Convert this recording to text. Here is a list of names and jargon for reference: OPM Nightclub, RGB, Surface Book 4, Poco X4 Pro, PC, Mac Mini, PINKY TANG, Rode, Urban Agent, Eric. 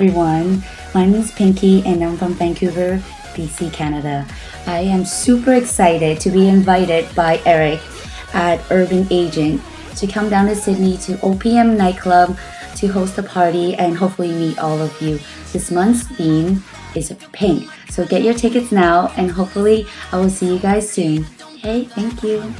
everyone. My name is Pinky and I'm from Vancouver, BC, Canada. I am super excited to be invited by Eric at Urban Agent to come down to Sydney to OPM Nightclub to host a party and hopefully meet all of you. This month's theme is pink, so get your tickets now and hopefully I will see you guys soon. Hey, thank you.